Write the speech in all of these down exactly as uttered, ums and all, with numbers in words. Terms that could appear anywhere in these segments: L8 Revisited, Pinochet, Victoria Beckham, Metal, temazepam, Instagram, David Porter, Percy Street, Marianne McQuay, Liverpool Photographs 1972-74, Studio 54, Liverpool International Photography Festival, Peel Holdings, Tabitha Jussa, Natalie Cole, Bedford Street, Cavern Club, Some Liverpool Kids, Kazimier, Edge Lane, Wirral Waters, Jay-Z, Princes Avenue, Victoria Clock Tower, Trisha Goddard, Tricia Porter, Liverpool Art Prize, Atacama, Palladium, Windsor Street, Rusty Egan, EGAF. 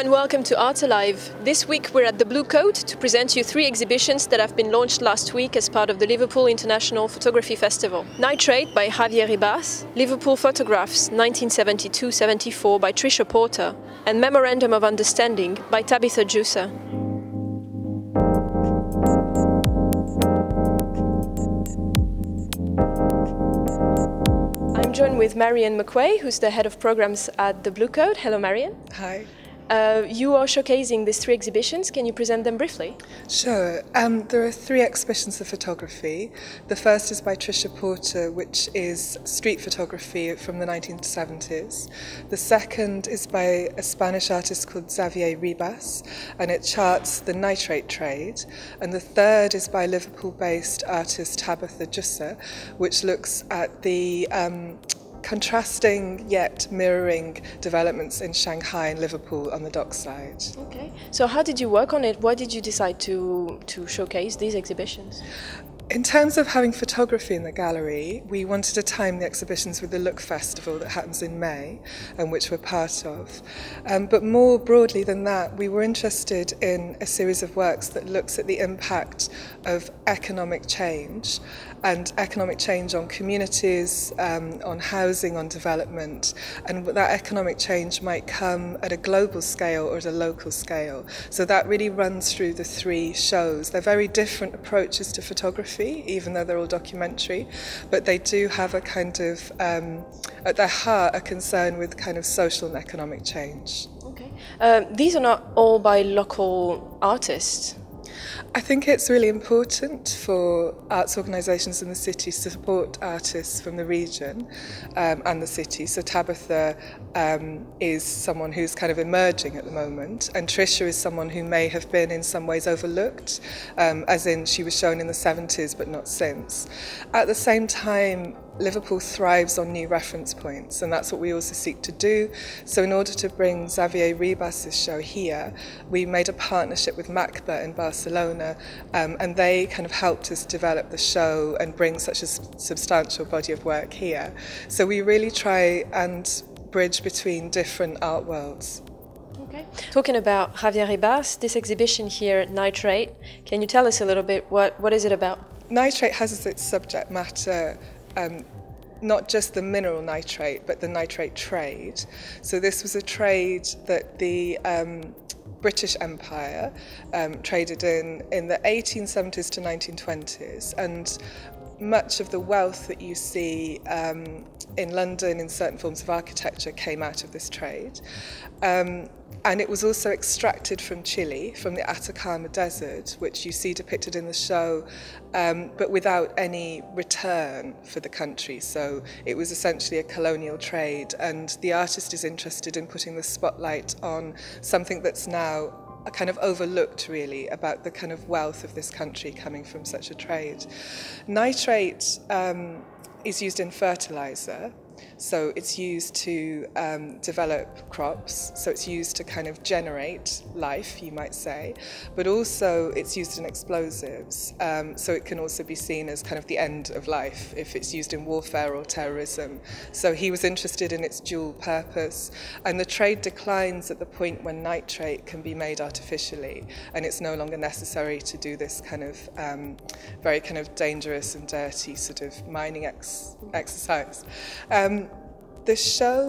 and welcome to Art Alive. This week we're at The Bluecoat to present you three exhibitions that have been launched last week as part of the Liverpool International Photography Festival. Nitrate by Xavier Ribas, Liverpool Photographs nineteen seventy-two seventy-four by Tricia Porter, and Memorandum of Understanding by Tabitha Jussa. I'm joined with Marianne McQuay, who's the head of programs at The Bluecoat. Hello, Marianne. Hi. Uh, you are showcasing these three exhibitions. Can you present them briefly? Sure. Um, there are three exhibitions of photography. The first is by Tricia Porter, which is street photography from the nineteen seventies. The second is by a Spanish artist called Xavier Ribas, and it charts the nitrate trade. And the third is by Liverpool-based artist Tabitha Jussa, which looks at the um, contrasting yet mirroring developments in Shanghai and Liverpool on the dockside. Okay, so how did you work on it? Why did you decide to, to showcase these exhibitions? In terms of having photography in the gallery, we wanted to time the exhibitions with the Look Festival that happens in May, and which we're part of. Um, but more broadly than that, we were interested in a series of works that looks at the impact of economic change, and economic change on communities, um, on housing, on development, and that economic change might come at a global scale or at a local scale. So that really runs through the three shows. They're very different approaches to photography, even though they're all documentary, but they do have a kind of, um, at their heart, a concern with kind of social and economic change. Okay. Um, these are not all by local artists. I think it's really important for arts organisations in the city to support artists from the region um, and the city. So Tabitha um, is someone who's kind of emerging at the moment, and Tricia is someone who may have been in some ways overlooked, um, as in she was shown in the seventies but not since. At the same time, Liverpool thrives on new reference points, and that's what we also seek to do. So in order to bring Xavier Ribas' show here, we made a partnership with MACBA in Barcelona, um, and they kind of helped us develop the show and bring such a substantial body of work here. So we really try and bridge between different art worlds. Okay. Talking about Xavier Ribas, this exhibition here at Nitrate, can you tell us a little bit, what, what is it about? Nitrate has as its subject matter Um, not just the mineral nitrate, but the nitrate trade. So this was a trade that the um, British Empire um, traded in in the eighteen seventies to nineteen twenties, and much of the wealth that you see um, in London in certain forms of architecture came out of this trade. Um, And it was also extracted from Chile, from the Atacama desert, which you see depicted in the show, um, but without any return for the country. So it was essentially a colonial trade, and the artist is interested in putting the spotlight on something that's now kind of overlooked, really, about the kind of wealth of this country coming from such a trade. Nitrate um, is used in fertilizer. So it's used to um, develop crops, so it's used to kind of generate life, you might say, but also it's used in explosives, um, so it can also be seen as kind of the end of life if it's used in warfare or terrorism. So he was interested in its dual purpose, and the trade declines at the point when nitrate can be made artificially, and it's no longer necessary to do this kind of um, very kind of dangerous and dirty sort of mining ex exercise. Um, Um, the show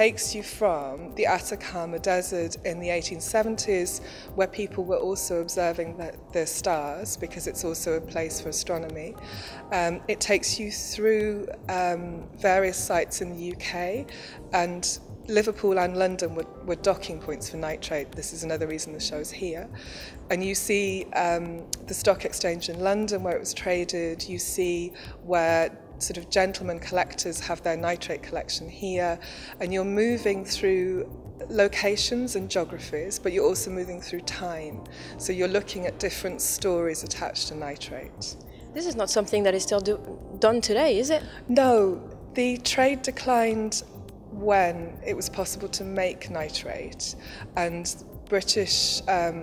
takes you from the Atacama Desert in the eighteen seventies, where people were also observing the, the stars, because it's also a place for astronomy. Um, it takes you through um, various sites in the U K, and Liverpool and London were, were docking points for nitrate. This is another reason the show's here. And you see um, the stock exchange in London where it was traded. You see where sort of gentlemen collectors have their nitrate collection here, and you're moving through locations and geographies, but you're also moving through time. So you're looking at different stories attached to nitrate. This is not something that is still do done today, is it? No, the trade declined when it was possible to make nitrate, and British um,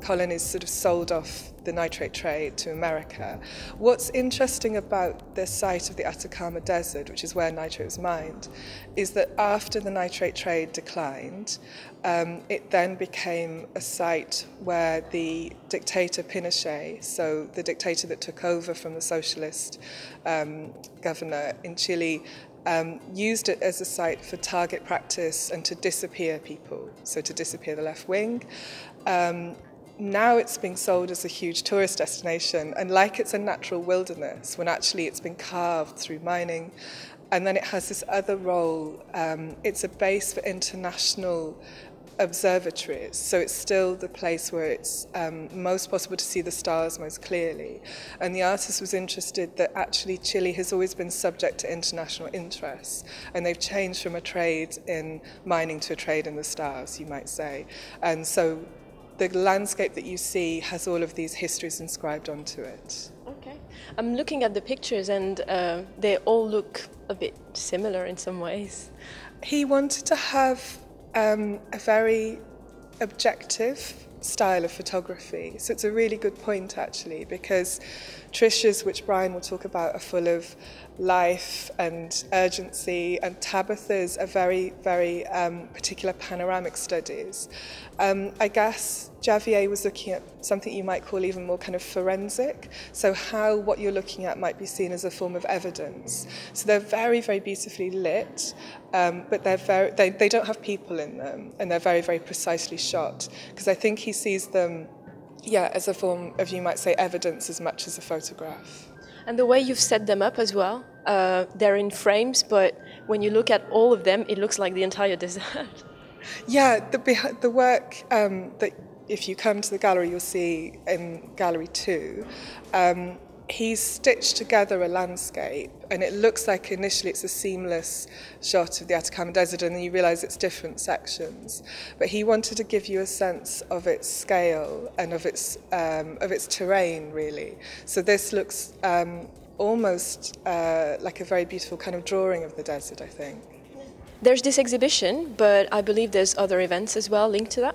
colonies sort of sold off the nitrate trade to America. What's interesting about this site of the Atacama Desert, which is where nitrate was mined, is that after the nitrate trade declined, um, it then became a site where the dictator Pinochet, so the dictator that took over from the socialist um, governor in Chile, Um, used it as a site for target practice and to disappear people, so to disappear the left wing. Um, now it's being sold as a huge tourist destination, and like it's a natural wilderness, when actually it's been carved through mining. And then it has this other role. Um, it's a base for international observatories, so it's still the place where it's um, most possible to see the stars most clearly. And the artist was interested that actually Chile has always been subject to international interests, and they've changed from a trade in mining to a trade in the stars, you might say. And so the landscape that you see has all of these histories inscribed onto it. Okay. I'm looking at the pictures, and uh, they all look a bit similar in some ways. He wanted to have Um, a very objective style of photography. So it's a really good point, actually, because Tricia's, which Brian will talk about, are full of life and urgency, and Tabitha's are very, very um, particular panoramic studies. Um, I guess Xavier was looking at something you might call even more kind of forensic, so how what you're looking at might be seen as a form of evidence. So they're very, very beautifully lit, um, but they're very, they, they don't have people in them, and they're very, very precisely shot, because I think he sees them, yeah, as a form of, you might say, evidence as much as a photograph. And the way you've set them up as well, uh, they're in frames, but when you look at all of them, it looks like the entire desert. Yeah, the, the work um, that, if you come to the gallery, you'll see in Gallery two, um, he's stitched together a landscape, and it looks like initially it's a seamless shot of the Atacama Desert, and then you realise it's different sections. But he wanted to give you a sense of its scale and of its um, of its terrain, really. So this looks um, almost uh, like a very beautiful kind of drawing of the desert, I think. There's this exhibition, but I believe there's other events as well linked to that.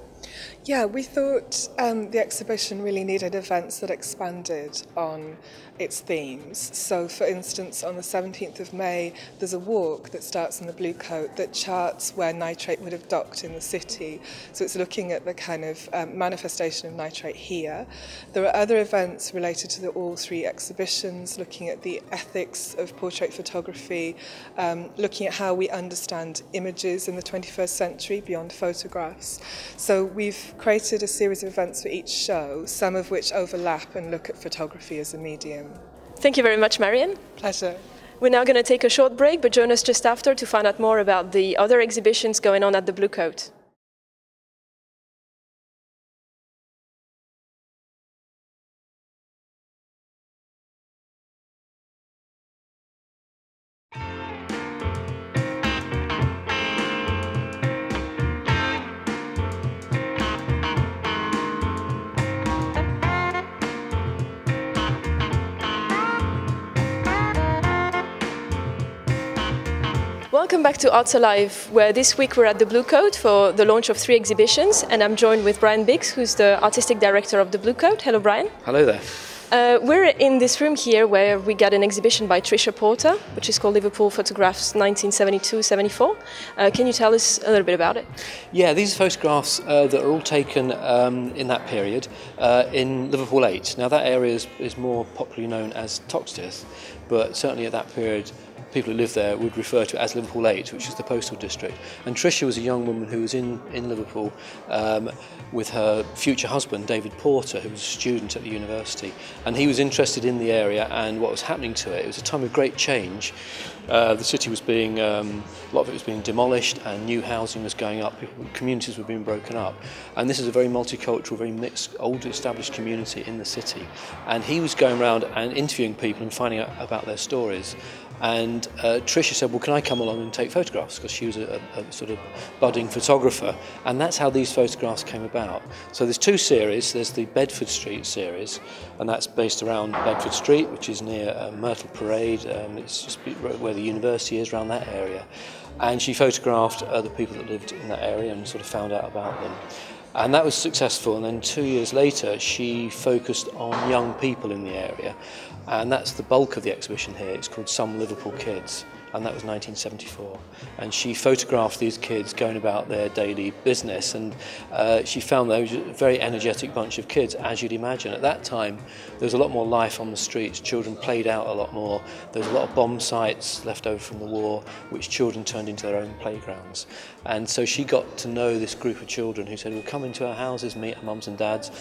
Yeah, we thought um, the exhibition really needed events that expanded on its themes. So, for instance, on the seventeenth of May, there's a walk that starts in the Bluecoat that charts where nitrate would have docked in the city. So it's looking at the kind of um, manifestation of nitrate here. There are other events related to the all three exhibitions, looking at the ethics of portrait photography, um, looking at how we understand images in the twenty-first century beyond photographs. So we've created a series of events for each show, some of which overlap and look at photography as a medium. Thank you very much, Marianne. Pleasure. We're now going to take a short break, but join us just after to find out more about the other exhibitions going on at the Bluecoat. Welcome back to Arts Alive, where this week we're at the Bluecoat for the launch of three exhibitions, and I'm joined with Brian Biggs, who's the Artistic Director of the Bluecoat. Hello, Brian. Hello there. Uh, we're in this room here where we got an exhibition by Tricia Porter, which is called Liverpool Photographs nineteen seventy-two seventy-four. Uh, can you tell us a little bit about it? Yeah, these are photographs uh, that are all taken um, in that period uh, in Liverpool eight. Now that area is, is more popularly known as Toxteth, but certainly at that period people who lived there would refer to it as Liverpool eight, which is the postal district. And Tricia was a young woman who was in, in Liverpool um, with her future husband, David Porter, who was a student at the university. And he was interested in the area and what was happening to it. It was a time of great change. Uh, the city was being, um, a lot of it was being demolished, and new housing was going up, people, communities were being broken up. And this is a very multicultural, very mixed, old established community in the city. And he was going around and interviewing people and finding out about their stories. And uh, Tricia said, well, can I come along and take photographs? Because she was a, a sort of budding photographer. And that's how these photographs came about. So there's two series. There's the Bedford Street series, and that's based around Bedford Street, which is near uh, Myrtle Parade. Um, it's just where the university is, around that area. And she photographed uh, the people that lived in that area and sort of found out about them. And that was successful, and then two years later she focused on young people in the area, and that's the bulk of the exhibition here. It's called Some Liverpool Kids, and that was nineteen seventy-four. And she photographed these kids going about their daily business, and uh, she found those a very energetic bunch of kids, as you'd imagine. At that time there was a lot more life on the streets, children played out a lot more, there was a lot of bomb sites left over from the war which children turned into their own playgrounds. And so she got to know this group of children who said, well, come into our houses, meet our mums and dads,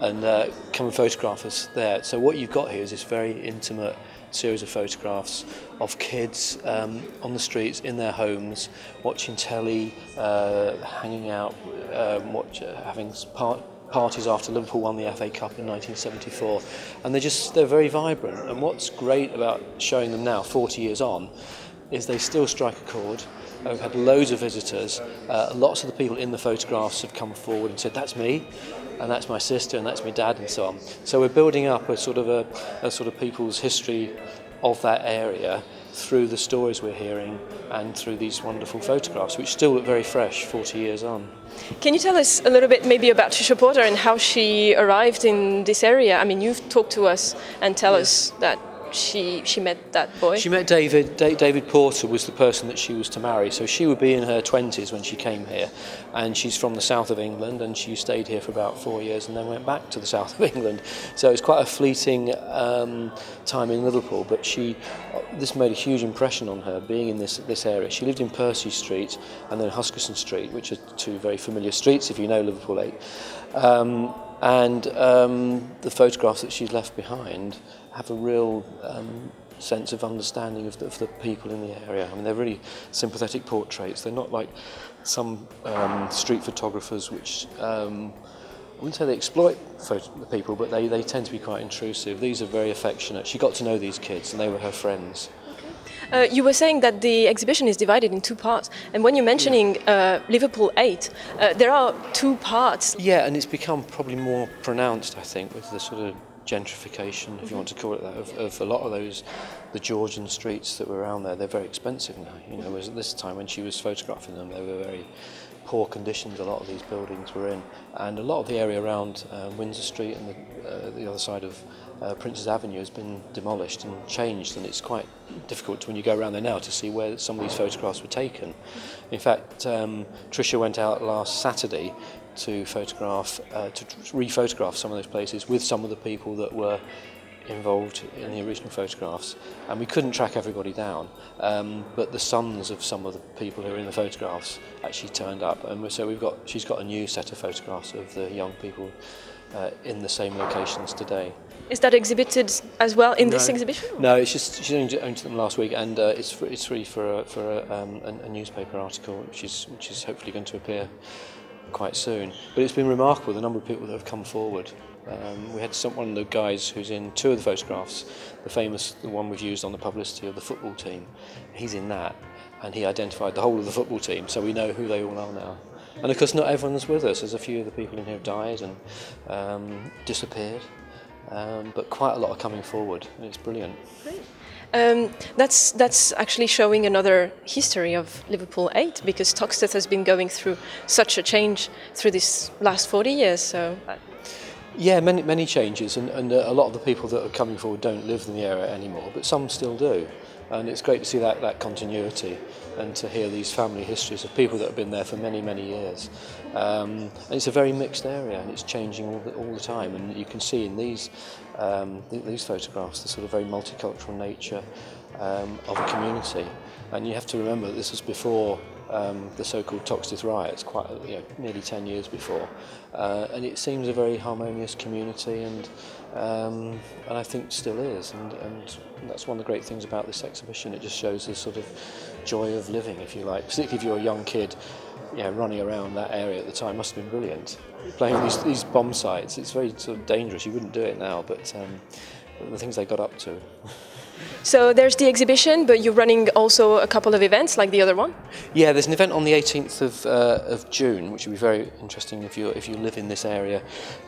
and uh, come and photograph us there. So what you've got here is this very intimate series of photographs of kids um, on the streets, in their homes, watching telly, uh, hanging out, um, watch, uh, having part parties after Liverpool won the F A Cup in nineteen seventy-four. And they're just, they're very vibrant. And what's great about showing them now, forty years on, is they still strike a chord. We've had loads of visitors. Uh, lots of the people in the photographs have come forward and said, that's me, and that's my sister, and that's my dad, and so on. So we're building up a sort of a, a sort of people's history of that area through the stories we're hearing and through these wonderful photographs, which still look very fresh forty years on. Can you tell us a little bit maybe about Tricia Porter and how she arrived in this area? I mean, you've talked to us and tell yes. us that She, she met that boy. She met David. Da David Porter was the person that she was to marry. So she would be in her twenties when she came here. And she's from the south of England, and she stayed here for about four years and then went back to the south of England. So it's quite a fleeting um, time in Liverpool. But she, this made a huge impression on her, being in this, this area. She lived in Percy Street and then Huskisson Street, which are two very familiar streets if you know Liverpool eight. Um, and um, the photographs that she's left behind have a real um, sense of understanding of the, of the people in the area. I mean, they're really sympathetic portraits. They're not like some um, street photographers, which um, I wouldn't say they exploit the people, but they, they tend to be quite intrusive. These are very affectionate. She got to know these kids, and they were her friends. Uh, you were saying that the exhibition is divided in two parts, and when you're mentioning uh, Liverpool eight, uh, there are two parts. Yeah, and it's become probably more pronounced, I think, with the sort of gentrification, if you want to call it that, of, of a lot of those, the Georgian streets that were around there. They're very expensive now, you know, whereas at this time when she was photographing them, they were very poor conditions a lot of these buildings were in. And a lot of the area around uh, Windsor Street and the, uh, the other side of uh, Princes Avenue has been demolished and changed, and it's quite difficult when you go around there now to see where some of these photographs were taken. In fact, um, Tricia went out last Saturday to photograph, uh, to re-photograph some of those places with some of the people that were involved in the original photographs, and we couldn't track everybody down, um, but the sons of some of the people who are in the photographs actually turned up, and so we've got, she's got a new set of photographs of the young people uh, in the same locations today. Is that exhibited as well in no, this exhibition? No, it's just she only owned them last week, and uh, it's free, it's free for a, for a, um, a, a newspaper article, which is which is hopefully going to appear quite soon. But it's been remarkable the number of people that have come forward. Um, we had some, one of the guys who's in two of the photographs, the famous the one we've used on the publicity of the football team, he's in that, and he identified the whole of the football team, so we know who they all are now. And of course not everyone's with us, as a few of the people in here have died and um, disappeared, um, but quite a lot are coming forward, and it's brilliant. Great. Um, that's, that's actually showing another history of Liverpool eight, because Toxteth has been going through such a change through this last forty years. So. Yeah, many, many changes, and, and a lot of the people that are coming forward don't live in the area anymore, but some still do. And it's great to see that, that continuity and to hear these family histories of people that have been there for many, many years. Um, and it's a very mixed area, and it's changing all the, all the time. And you can see in these, um, th these photographs the sort of very multicultural nature um, of a community. And you have to remember that this was before um, the so-called Toxteth riots, quite you know, nearly ten years before. Uh, and it seems a very harmonious community, and Um, and I think still is, and, and that's one of the great things about this exhibition. It just shows the sort of joy of living, if you like, particularly if you're a young kid, you know, running around that area at the time. Must have been brilliant, playing these, these bomb sites. It's very sort of dangerous, you wouldn't do it now, but um, the things they got up to. So there's the exhibition, but you're running also a couple of events like the other one? Yeah, there's an event on the eighteenth of, uh, of June, which will be very interesting if you if you live in this area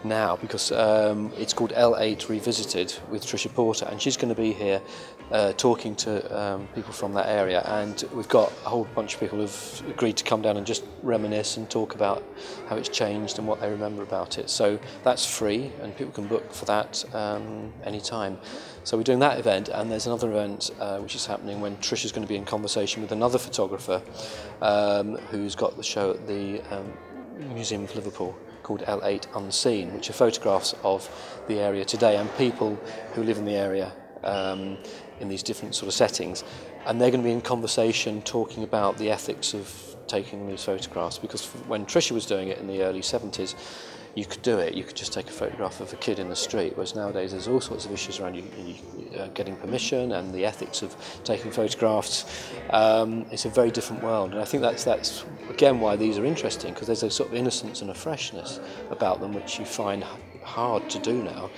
now, because um, it's called L eight Revisited with Tricia Porter, and she's going to be here uh, talking to um, people from that area, and we've got a whole bunch of people who've agreed to come down and just reminisce and talk about how it's changed and what they remember about it. So that's free and people can book for that um, anytime. So we're doing that event, and there's another event uh, which is happening when Tricia's going to be in conversation with another photographer um, who's got the show at the um, Museum of Liverpool, called L eight Unseen, which are photographs of the area today and people who live in the area um, in these different sort of settings. And they're going to be in conversation talking about the ethics of taking these photographs, because when Tricia was doing it in the early seventies, you could do it, you could just take a photograph of a kid in the street, whereas nowadays there's all sorts of issues around you, you uh, getting permission and the ethics of taking photographs. Um, it's a very different world, and I think that's, that's again why these are interesting, because there's a sort of innocence and a freshness about them which you find hard to do now.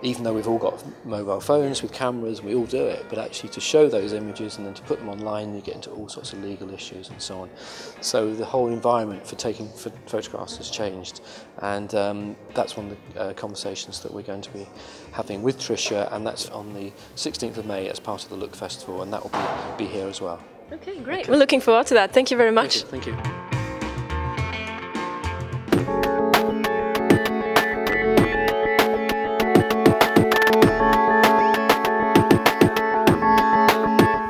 Even though we've all got mobile phones with cameras, we all do it, but actually to show those images and then to put them online, you get into all sorts of legal issues and so on. So the whole environment for taking for photographs has changed, and um, that's one of the uh, conversations that we're going to be having with Tricia, and that's on the sixteenth of May as part of the Look Festival, and that will be, be here as well. Okay, great. Okay. We're looking forward to that. Thank you very much. Thank you. Thank you.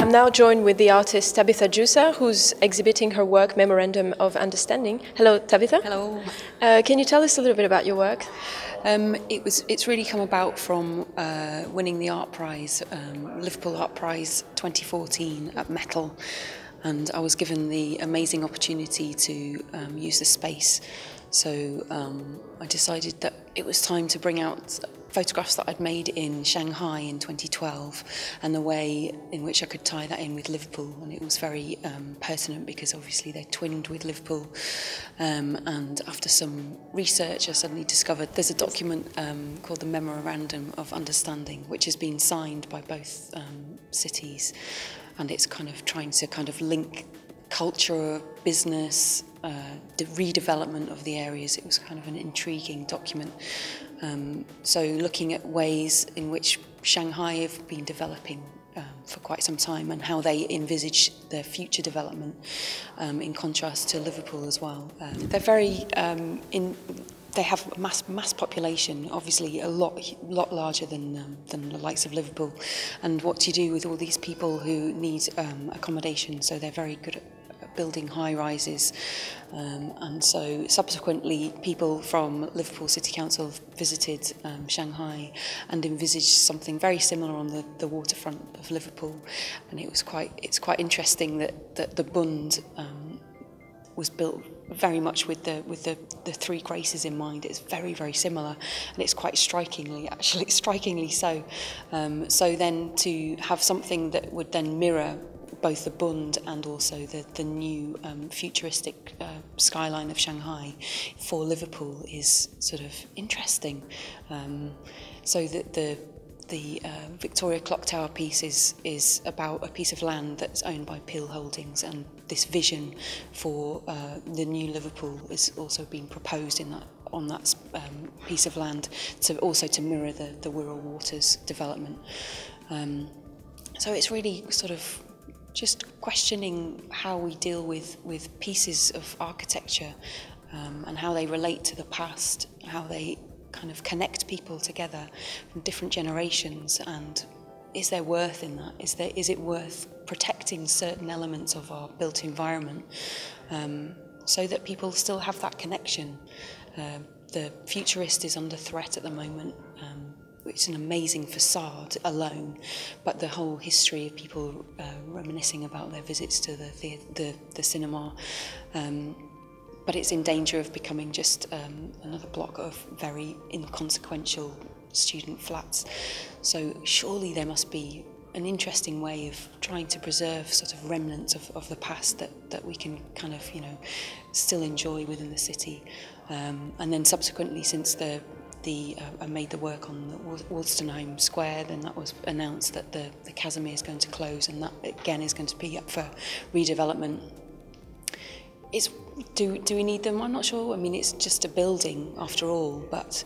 I'm now joined with the artist Tabitha Jussa, who's exhibiting her work Memorandum of Understanding. Hello, Tabitha. Hello. Uh, can you tell us a little bit about your work? Um, it was, it's really come about from uh, winning the Art Prize, um, Liverpool Art Prize twenty fourteen at Metal, and I was given the amazing opportunity to um, use the space. So um, I decided that it was time to bring out photographs that I'd made in Shanghai in twenty twelve, and the way in which I could tie that in with Liverpool, and it was very um, pertinent because obviously they twinned with Liverpool. Um, and after some research, I suddenly discovered there's a document um, called the Memorandum of Understanding, which has been signed by both um, cities, and it's kind of trying to kind of link culture, business, uh, the redevelopment of the areas. It was kind of an intriguing document. Um, so looking at ways in which Shanghai have been developing um, for quite some time, and how they envisage their future development um, in contrast to Liverpool as well. Um, they're very um, in. They have mass mass population, obviously a lot lot larger than um, than the likes of Liverpool. And what do you do with all these people who need um, accommodation? So they're very good at building high-rises, um, and so subsequently people from Liverpool City Council visited um, Shanghai and envisaged something very similar on the, the waterfront of Liverpool, and it was quite it's quite interesting that, that the Bund um, was built very much with the with the, the three graces in mind. It's very very similar, and it's quite strikingly actually strikingly so. Um, so then to have something that would then mirror both the Bund and also the, the new um, futuristic uh, skyline of Shanghai for Liverpool is sort of interesting. Um, so that the, the, the uh, Victoria Clock Tower piece is, is about a piece of land that's owned by Peel Holdings, and this vision for uh, the new Liverpool is also being proposed in that on that um, piece of land, to also to mirror the, the Wirral Waters development. Um, so it's really sort of just questioning how we deal with, with pieces of architecture um, and how they relate to the past, how they kind of connect people together from different generations, and is there worth in that? Is there, is it worth protecting certain elements of our built environment um, so that people still have that connection? Uh, the Futurist is under threat at the moment. Um, It's an amazing facade alone, but the whole history of people uh, reminiscing about their visits to the the, the, the cinema, um, but it's in danger of becoming just um, another block of very inconsequential student flats. So surely there must be an interesting way of trying to preserve sort of remnants of, of the past that, that we can kind of, you know, still enjoy within the city. Um, and then subsequently, since the The, uh, I made the work on the Wolstenheim Square, then that was announced that the, the Kazimier is going to close, and that again is going to be up for redevelopment. It's, do, do we need them? I'm not sure. I mean, it's just a building after all, but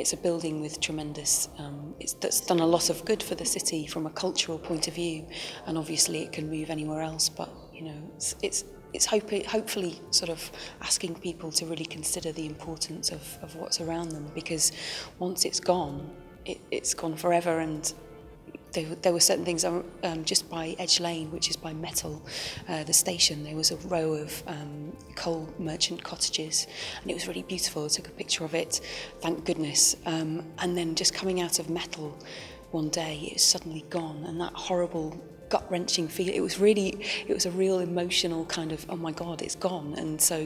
It's a building with tremendous, um, it's, that's done a lot of good for the city from a cultural point of view, and obviously it can move anywhere else, but you know, it's, it's, it's hope, hopefully sort of asking people to really consider the importance of, of what's around them, because once it's gone, it, it's gone forever. And There, there were certain things, um, just by Edge Lane, which is by Metal, uh, the station, there was a row of um, coal merchant cottages, and it was really beautiful. I took a picture of it, thank goodness. Um, and then just coming out of Metal one day, it was suddenly gone, and that horrible gut-wrenching feel, it was really, it was a real emotional kind of, oh my God, it's gone. And so,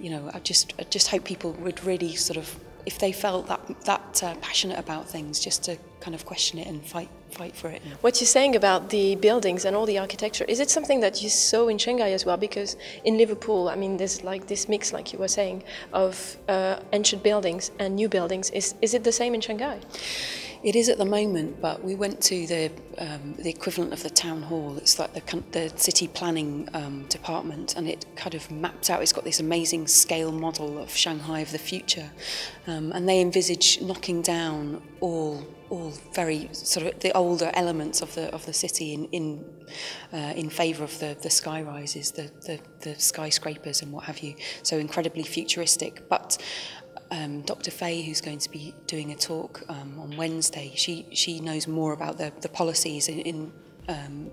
you know, I just, I just hope people would really sort of, if they felt that, that uh, passionate about things, just to kind of question it and fight fight for it. What you're saying about the buildings and all the architecture, is it something that you saw in Shanghai as well? Because in Liverpool, I mean, there's like this mix, like you were saying, of uh, ancient buildings and new buildings. Is, is it the same in Shanghai? It is at the moment, but we went to the um, the equivalent of the town hall. It's like the, the city planning um, department, and it kind of mapped out. It's got this amazing scale model of Shanghai of the future, um, and they envisage knocking down all all very sort of the older elements of the of the city in in uh, in favour of the the sky rises, the, the the skyscrapers and what have you. So incredibly futuristic, but. Um, Doctor Fay, who's going to be doing a talk um, on Wednesday, she she knows more about the the policies in, in um,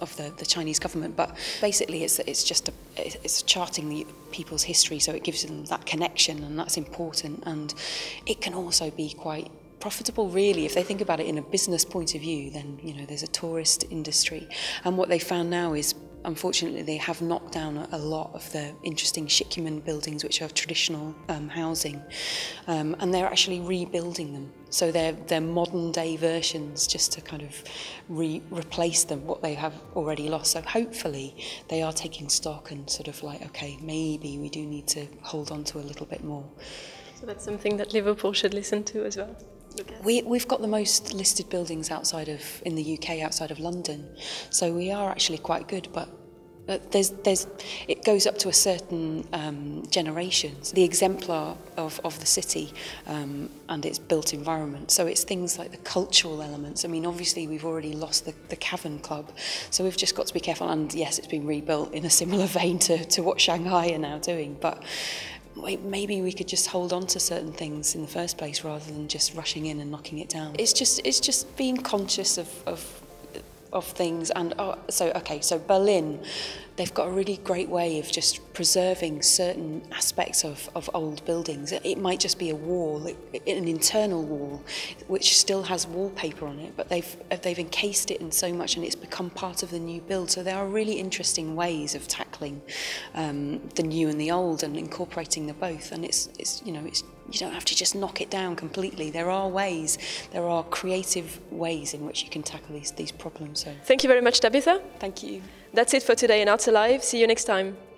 of the the Chinese government. But basically, it's it's just a, it's charting the people's history, so it gives them that connection, and that's important. And it can also be quite profitable, really, if they think about it in a business point of view. Then you know, there's a tourist industry, and what they found now is, unfortunately, they have knocked down a lot of the interesting shikumen buildings, which are traditional um, housing, um, and they're actually rebuilding them. So they're, they're modern-day versions, just to kind of re replace them, what they have already lost. So hopefully they are taking stock and sort of like, okay, maybe we do need to hold on to a little bit more. So that's something that Liverpool should listen to as well. We, we've got the most listed buildings outside of, in the U K, outside of London, so we are actually quite good, but uh, there's, there's, it goes up to a certain um, generation. So the exemplar of, of the city um, and its built environment, so it's things like the cultural elements. I mean, obviously we've already lost the, the Cavern Club, so we've just got to be careful, and yes, it's been rebuilt in a similar vein to, to what Shanghai are now doing, but maybe we could just hold on to certain things in the first place rather than just rushing in and knocking it down. It's just it's just being conscious of of, of things. And oh, so okay, so Berlin, they've got a really great way of just preserving certain aspects of, of old buildings. It might just be a wall, an internal wall, which still has wallpaper on it, but they've they've encased it in so much, and it's become part of the new build. So there are really interesting ways of tackling um, the new and the old, and incorporating the both. And it's it's you know it's you don't have to just knock it down completely. There are ways, there are creative ways in which you can tackle these these problems. So thank you very much, Tabitha. Thank you. That's it for today in Arts Alive. See you next time.